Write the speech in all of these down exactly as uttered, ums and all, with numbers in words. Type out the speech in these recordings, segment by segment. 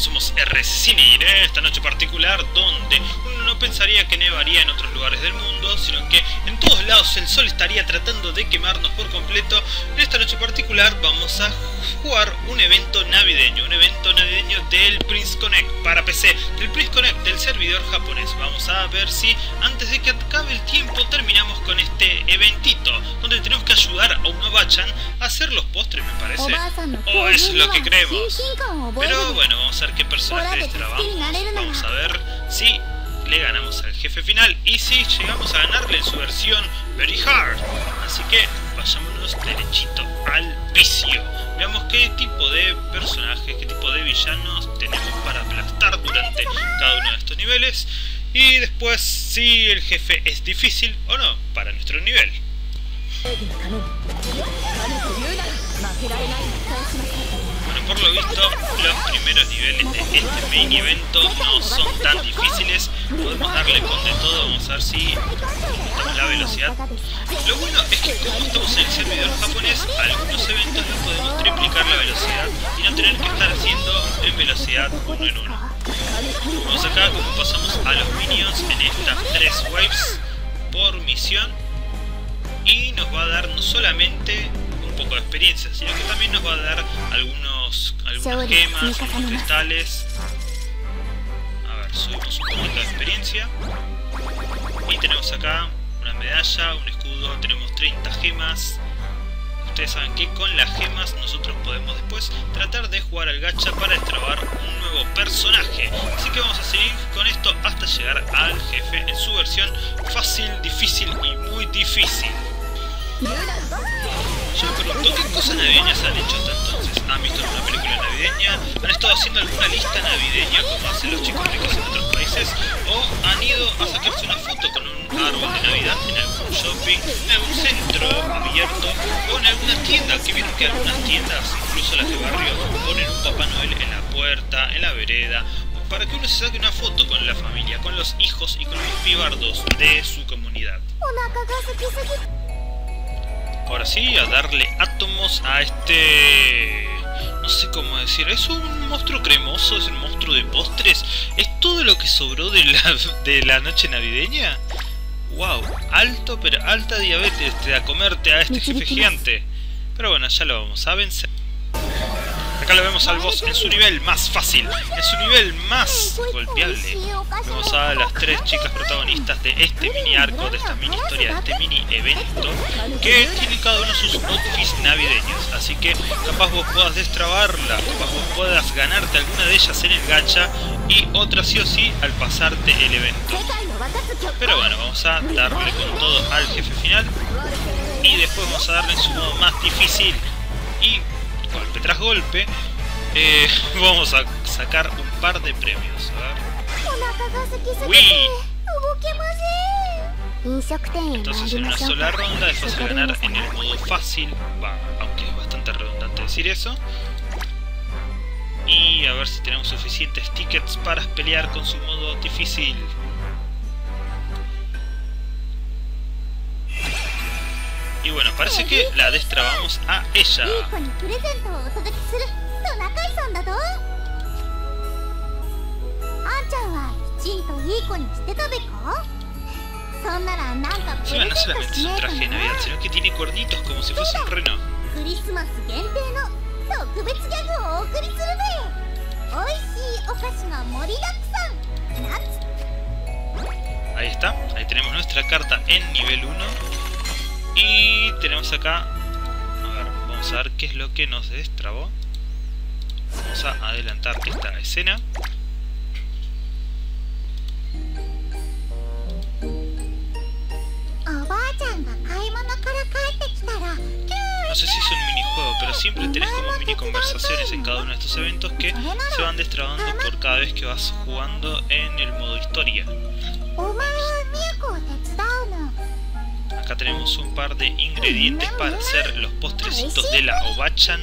somos R D C Cine, esta noche particular donde uno no pensaría que nevaría en otros lugares del mundo, sino que en todos lados el sol estaría tratando de quemarnos por completo. En esta noche particular vamos a jugar un evento navideño, un evento navideño del Princess Connect para P C, del Princess Connect del servidor japonés. Vamos a ver si antes de que acabe el tiempo terminamos con este eventito, donde tenemos que ayudar a un Oba-chan a hacer los postres, me parece. O eso es lo que creemos. Pero bueno, vamos a ver qué personaje destrabamos. Vamos a ver si le ganamos al jefe final y si llegamos a ganarle en su versión Very Hard. Así que vayámonos derechito al vicio. Veamos qué tipo de personajes, qué tipo de villanos tenemos para aplastar durante cada uno de estos niveles. Y después si el jefe es difícil o no para nuestro nivel. Bueno, por lo visto los primeros niveles de este main evento no son tan difíciles. Podemos darle con de todo, vamos a ver si aumentamos la velocidad. Lo bueno es que como estamos en el servidor japonés, algunos eventos no podemos triplicar la velocidad y no tener que estar haciendo en velocidad uno en uno. Vamos acá, como pasamos a los minions en estas tres waves por misión, y nos va a dar no solamente un poco de experiencia, sino que también nos va a dar algunos algunas gemas, algunos cristales. A ver, subimos un poquito de experiencia y tenemos acá una medalla, un escudo, tenemos treinta gemas. Ustedes saben que con las gemas nosotros podemos después tratar de jugar al gacha para extrabar un nuevo personaje. Así que vamos a seguir con esto hasta llegar al jefe en su versión fácil, difícil y muy difícil. Yo me pregunto qué cosas navideñas han hecho hasta entonces. ¿Han visto alguna película navideña? ¿Han estado haciendo alguna lista navideña como hacen los chicos ricos en otros países? ¿O han ido a sacarse una foto con un árbol de Navidad en algún shopping, en algún centro abierto o en alguna tienda? Que vieron que algunas tiendas, incluso las de barrio, ponen un Papá Noel en la puerta, en la vereda, para que uno se saque una foto con la familia, con los hijos y con los pibardos de su comunidad. Ahora sí, a darle átomos a este... no sé cómo decir, es un monstruo cremoso, es un monstruo de postres, es todo lo que sobró de la, de la noche navideña. Wow, alto, pero alta diabetes te da comerte a este jefe gigante. Pero bueno, ya lo vamos a vencer. Acá lo vemos al boss en su nivel más fácil, en su nivel más golpeable. Vemos a las tres chicas protagonistas de este mini arco, de esta mini historia, de este mini evento, que tienen cada uno sus outfits navideños. Así que capaz vos puedas destrabarla, capaz vos puedas ganarte alguna de ellas en el gacha y otra sí o sí al pasarte el evento. Pero bueno, vamos a darle con todo al jefe final y después vamos a darle en su modo más difícil y... golpe tras golpe, eh, vamos a sacar un par de premios. A ver. ¡Uy! Entonces en una sola ronda es fácil ganar en el modo fácil, bah, aunque es bastante redundante decir eso. Y a ver si tenemos suficientes tickets para pelear con su modo difícil. Y bueno, parece que la destrabamos a ella. Encima no solamente es un traje de Navidad, sino que tiene cuernitos como si fuese un reno. Ahí está, ahí tenemos nuestra carta en nivel uno. Y tenemos acá, a ver, vamos a ver qué es lo que nos destrabó. Vamos a adelantar esta escena. No sé si es un minijuego, pero siempre tenés como mini conversaciones en cada uno de estos eventos que se van destrabando por cada vez que vas jugando en el modo historia. Acá tenemos un par de ingredientes para hacer los postrecitos de la Oba-chan.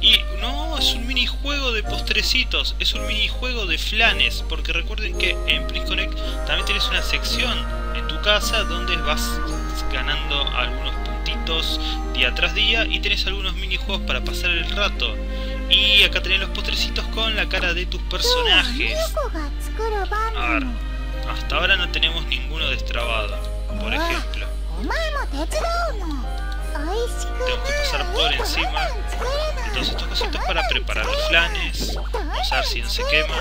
Y no, es un minijuego de postrecitos, es un minijuego de flanes. Porque recuerden que en Princess Connect también tienes una sección en tu casa donde vas ganando algunos puntitos día tras día y tenés algunos minijuegos para pasar el rato. Y acá tenés los postrecitos con la cara de tus personajes. A ver, hasta ahora no tenemos ninguno destrabado, por ejemplo. Tengo que pasar por encima de todos estos cositos para preparar los flanes. Vamos a ver si no se queman.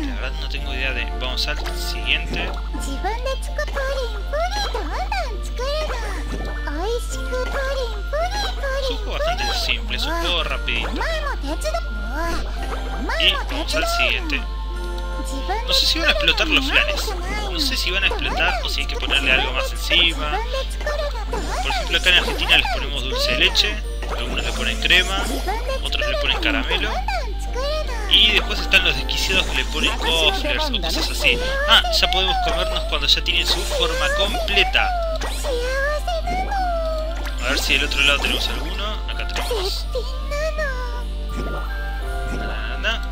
La verdad no tengo idea de... Vamos al siguiente. Es un juego bastante simple, es un juego rapidito. Y vamos al siguiente. No sé si van a explotar los flanes. No sé si van a explotar o si hay que ponerle algo más encima. Por ejemplo, acá en Argentina les ponemos dulce de leche. Algunos le ponen crema, otros le ponen caramelo. Y después están los desquiciados que le ponen coflers o cosas así. Ah, ya podemos comernos cuando ya tienen su forma completa. A ver si del otro lado tenemos alguno. Acá tenemos... Na, na, na.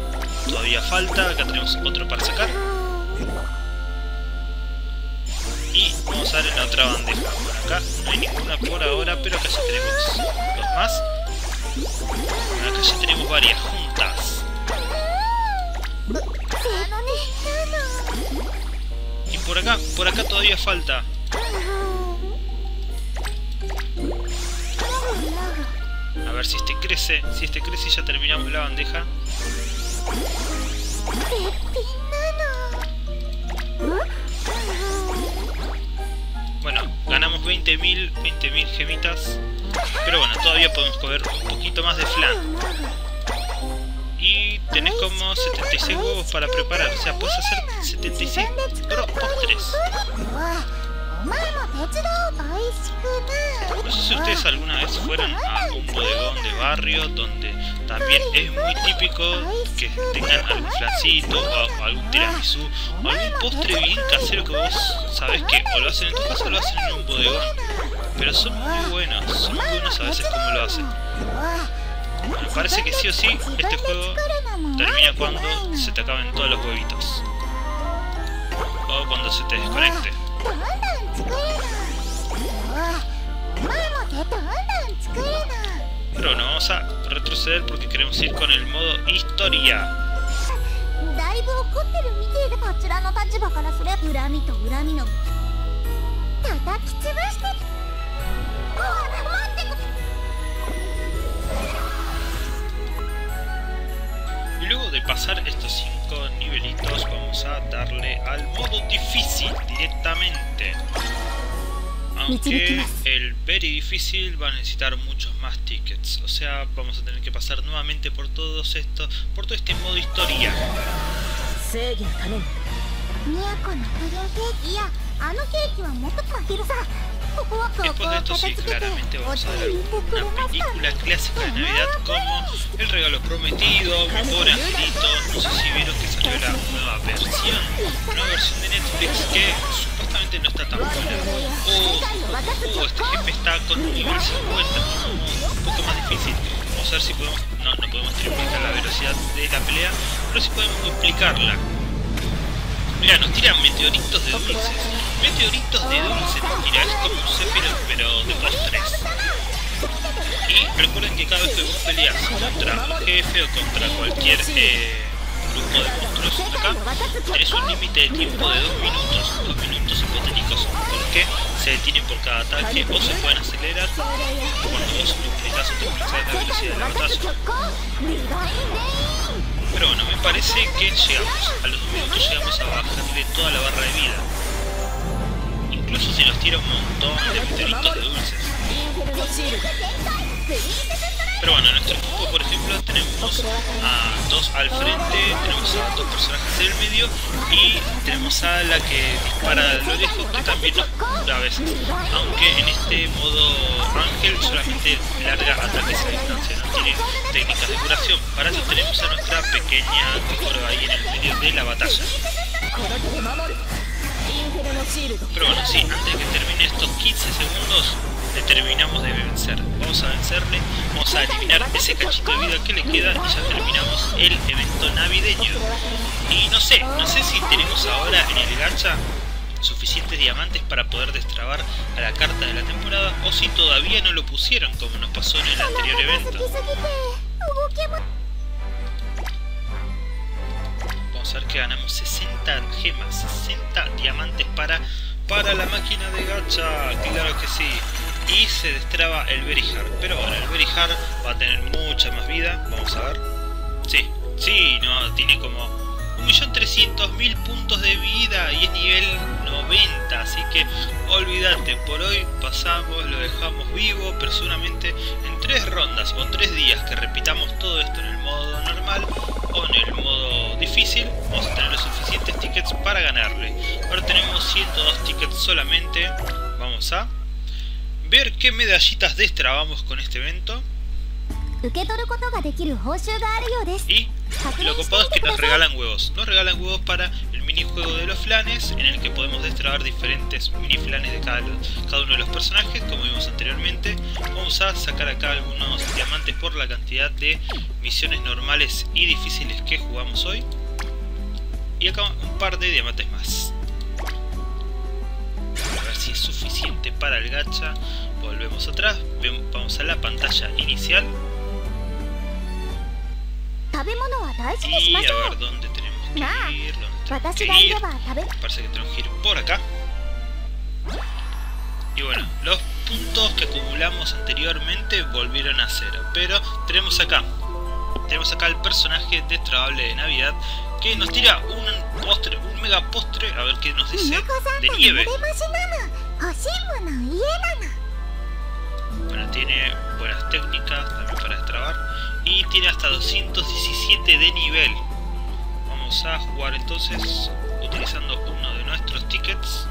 Todavía falta, acá tenemos otro para sacar. Y vamos a ver en la otra bandeja. Bueno, acá no hay ninguna por ahora, pero acá ya tenemos dos más. Bueno, acá ya tenemos varias juntas. Y por acá, por acá todavía falta. A ver si este crece, si este crece y ya terminamos la bandeja. Bueno, ganamos veinte mil gemitas. Pero bueno, todavía podemos comer un poquito más de flan. Y tenés como setenta y seis huevos para preparar. O sea, puedes hacer setenta y seis postres. No sé si ustedes alguna vez fueron a un bodegón de barrio donde también es muy típico que tengan algún flancito o algún tiramisú o algún postre bien casero que vos sabés que o lo hacen en tu casa o lo hacen en un bodegón. Pero son muy buenos, son muy buenos a veces como lo hacen. Me parece que sí o sí este juego termina cuando se te acaben todos los huevitos o cuando se te desconecte. Pero bueno, vamos a retroceder porque queremos ir con el modo historia. Y luego de pasar estos cinco nivelitos vamos a darle al modo difícil directamente. Aunque el very difícil va a necesitar muchos más tickets. O sea, vamos a tener que pasar nuevamente por todos estos, por todo este modo historia. Después de esto sí, claramente vamos a ver una película clásica de Navidad como El Regalo Prometido, Mi Pobre Angelito. No sé si vieron que salió la nueva versión, la nueva versión de Netflix que supuestamente no está tan buena. O, o este jefe está con un nivel cincuenta, un poco más difícil. Vamos a ver si podemos, no, no podemos triplicar la velocidad de la pelea, pero sí podemos duplicarla. Mira, nos tiran meteoritos de dulces. Meteoritos de dulce nos tira, es como un céfiro pero de postres. Y recuerden que cada vez que vos peleas contra un jefe o contra cualquier eh, grupo de monstruos acá, tenés un límite de tiempo de dos minutos, dos minutos hipotéticos, porque se detienen por cada ataque o se pueden acelerar cuando vos duplicás o triplicás la velocidad del batazo. Pero bueno, me parece que llegamos, a los dos minutos llegamos a bajarle toda la barra de vida. Incluso se nos tira un montón de meteoritos de dulces. Pero bueno, en nuestro equipo por ejemplo tenemos a dos al frente, tenemos a dos personajes en el medio y tenemos a la que dispara de lo lejos que también nos cura a veces. Aunque en este modo ángel solamente larga ataques a distancia, no tiene técnicas de curación. Para eso tenemos a nuestra pequeña corva ahí en el medio de la batalla. Pero bueno, sí, antes de que termine estos quince segundos terminamos de vencer. Vamos a vencerle, vamos a eliminar ese cachito de vida que le queda y ya terminamos el evento navideño. Y no sé, no sé si tenemos ahora en el gacha suficientes diamantes para poder destrabar a la carta de la temporada, o si todavía no lo pusieron, como nos pasó en el anterior evento. Vamos a ver que ganamos sesenta gemas, sesenta diamantes para, para la máquina de gacha, claro que sí. Y se destraba el Berihar, pero bueno, el Berihar va a tener mucha más vida, vamos a ver. Sí, sí, no, tiene como un millón trescientos mil puntos de vida y es nivel noventa, así que olvídate, por hoy pasamos, lo dejamos vivo, pero solamente en tres rondas o en tres días que repitamos todo esto en el modo normal o en el modo difícil, vamos a tener los suficientes tickets para ganarle. Ahora tenemos ciento dos tickets solamente, vamos a ver qué medallitas destrabamos con este evento. Y lo copado es que nos regalan huevos. Nos regalan huevos para el minijuego de los flanes, en el que podemos destrabar diferentes mini flanes de cada, cada uno de los personajes, como vimos anteriormente. Vamos a sacar acá algunos diamantes por la cantidad de misiones normales y difíciles que jugamos hoy. Y acá un par de diamantes más. A ver si es suficiente para el gacha. Volvemos atrás, vamos a la pantalla inicial. Y a ver dónde tenemos que ir, dónde tenemos que ir. Parece que tenemos que ir por acá. Y bueno, los puntos que acumulamos anteriormente volvieron a cero. Pero tenemos acá, tenemos acá el personaje destrabable de Navidad, que nos tira un postre, un mega postre, a ver qué nos dice, de nieve. Bueno, tiene buenas técnicas también para destrabar. Y tiene hasta doscientos diecisiete de nivel. Vamos a jugar entonces utilizando uno de nuestros tickets.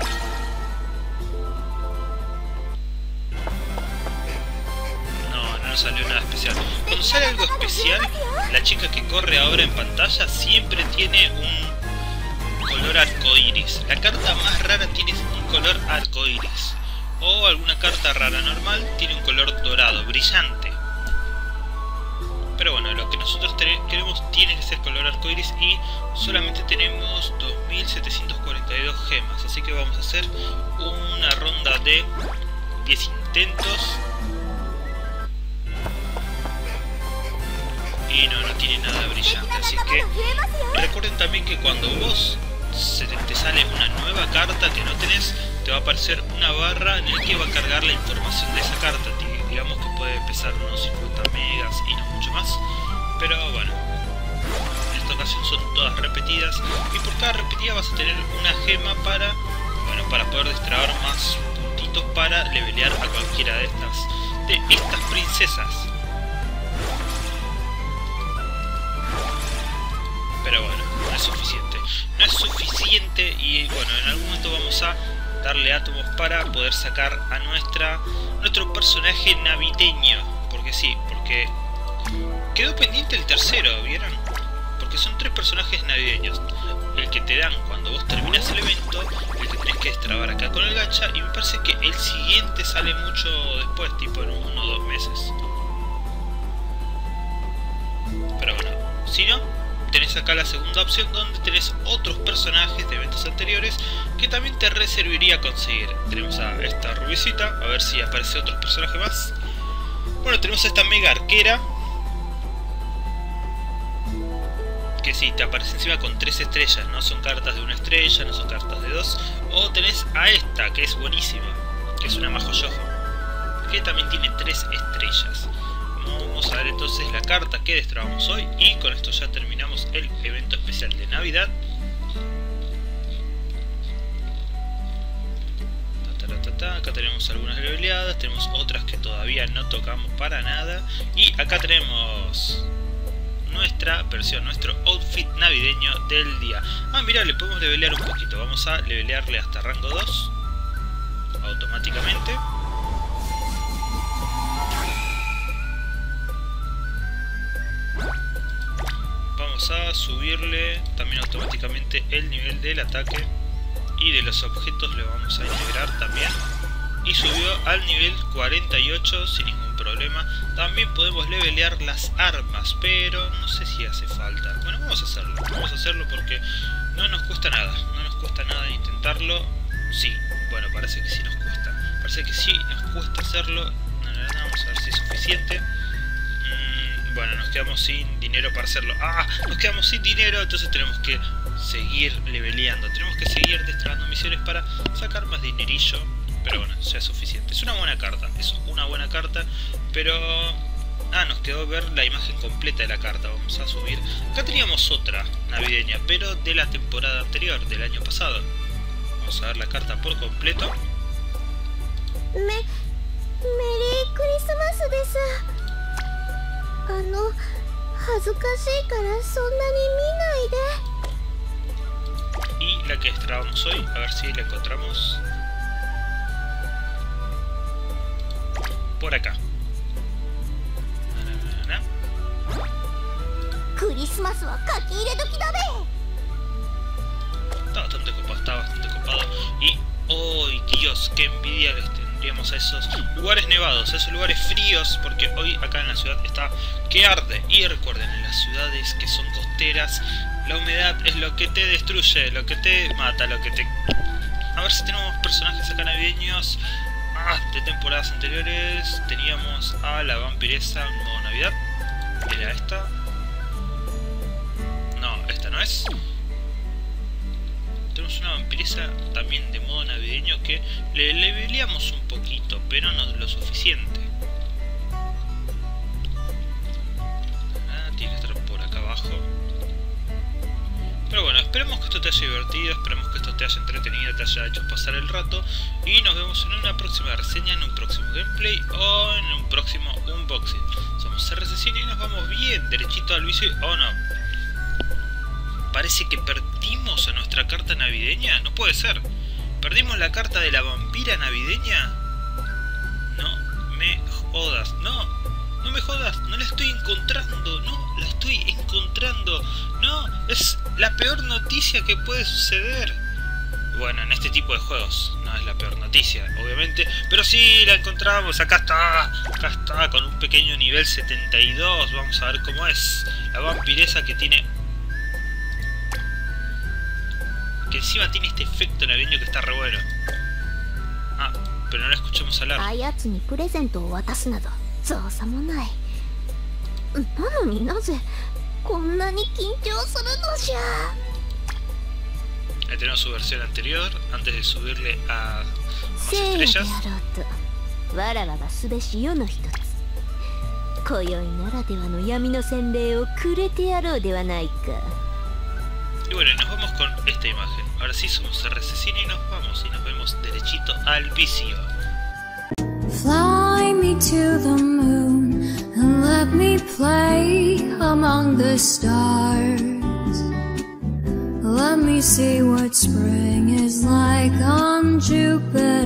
No, no nos salió nada especial. Cuando sale algo especial, la chica que corre ahora en pantalla siempre tiene un color arcoíris. La carta más rara tiene un color arcoíris. O alguna carta rara normal tiene un color dorado, brillante. Pero bueno, lo que nosotros queremos tiene que ser color arcoiris y solamente tenemos dos mil setecientos cuarenta y dos gemas. Así que vamos a hacer una ronda de diez intentos. Y no, no tiene nada brillante. Así que recuerden también que cuando vos se te sale una nueva carta que no tenés, te va a aparecer una barra en la que va a cargar la información de esa carta. Digamos que puede pesar unos cincuenta megas y no mucho más, pero bueno, en esta ocasión son todas repetidas y por cada repetida vas a tener una gema para, bueno, para poder destrabar más puntitos para levelear a cualquiera de estas, de estas princesas. Pero bueno, no es suficiente, no es suficiente y bueno, en algún momento vamos a darle átomos para poder sacar a nuestra nuestro personaje navideño, porque sí, porque quedó pendiente el tercero, ¿vieron? Porque son tres personajes navideños, el que te dan cuando vos terminas el evento, el que tenés que destrabar acá con el gacha, y me parece que el siguiente sale mucho después, tipo en uno o dos meses. Pero bueno, si no, tenés acá la segunda opción donde tenés otros personajes de eventos anteriores que también te reservaría conseguir. Tenemos a esta rubicita, a ver si aparece otro personaje más. Bueno, tenemos a esta mega arquera, que si sí, te aparece encima con tres estrellas, no son cartas de una estrella, no son cartas de dos. O tenés a esta, que es buenísima, que es una Majoyojo, que también tiene tres estrellas. Vamos a ver entonces la carta que destrabamos hoy y con esto ya terminamos el evento especial de Navidad. Acá tenemos algunas leveleadas, tenemos otras que todavía no tocamos para nada. Y acá tenemos nuestra versión, nuestro outfit navideño del día. Ah, mirá, le podemos levelear un poquito. Vamos a levelearle hasta rango dos automáticamente. Vamos a subirle también automáticamente el nivel del ataque y de los objetos, le vamos a integrar también y subió al nivel cuarenta y ocho sin ningún problema. También podemos levelear las armas, pero no sé si hace falta. Bueno, vamos a hacerlo, vamos a hacerlo porque no nos cuesta nada, no nos cuesta nada intentarlo. Sí, bueno, parece que sí nos cuesta. Parece que sí nos cuesta hacerlo. Vamos a ver si es suficiente. Bueno, nos quedamos sin dinero para hacerlo. ¡Ah! Nos quedamos sin dinero, entonces tenemos que seguir leveleando. Tenemos que seguir destrabando misiones para sacar más dinerillo. Pero bueno, ya es suficiente. Es una buena carta, es una buena carta. Pero... ah, nos quedó ver la imagen completa de la carta. Vamos a subir. Acá teníamos otra navideña, pero de la temporada anterior, del año pasado. Vamos a ver la carta por completo. Me... Y la que extraemos hoy, a ver si la encontramos. Por acá. Está bastante copado, está bastante copado. Y, oh Dios, qué envidia que este. A esos lugares nevados, a esos lugares fríos, porque hoy acá en la ciudad está que arde. Y recuerden, en las ciudades que son costeras, la humedad es lo que te destruye, lo que te mata, lo que te... A ver si tenemos personajes acá navideños. Ah, de temporadas anteriores teníamos a la vampiresa en modo navidad. ¿Era esta? No, esta no es. Tenemos una vampiresa también de modo navideño que le leveleamos un poquito, pero no lo suficiente. Ah, tiene que estar por acá abajo. Pero bueno, esperemos que esto te haya divertido, esperemos que esto te haya entretenido, te haya hecho pasar el rato. Y nos vemos en una próxima reseña, en un próximo gameplay o en un próximo unboxing. Somos R D C Cine y nos vamos bien derechito al vicio. Oh no. Parece que perdimos a nuestra carta navideña. No puede ser. ¿Perdimos la carta de la vampira navideña? No me jodas. No, no me jodas. No la estoy encontrando. No, la estoy encontrando. No, es la peor noticia que puede suceder. Bueno, en este tipo de juegos no es la peor noticia, obviamente. Pero sí, la encontramos. Acá está. Acá está, con un pequeño nivel setenta y dos. Vamos a ver cómo es. La vampiresa que tiene... que encima tiene este efecto navideño que está re bueno. Ah, pero no la escuchamos hablar. Ahí tenemos su versión anterior, antes de subirle a más estrellas. Y bueno, nos vamos con esta imagen. Ahora sí, somos R D C Cine y nos vamos y nos vemos derechito al vicio. Fly me to the moon and let me play among the stars. Let me see what spring is like on Jupiter.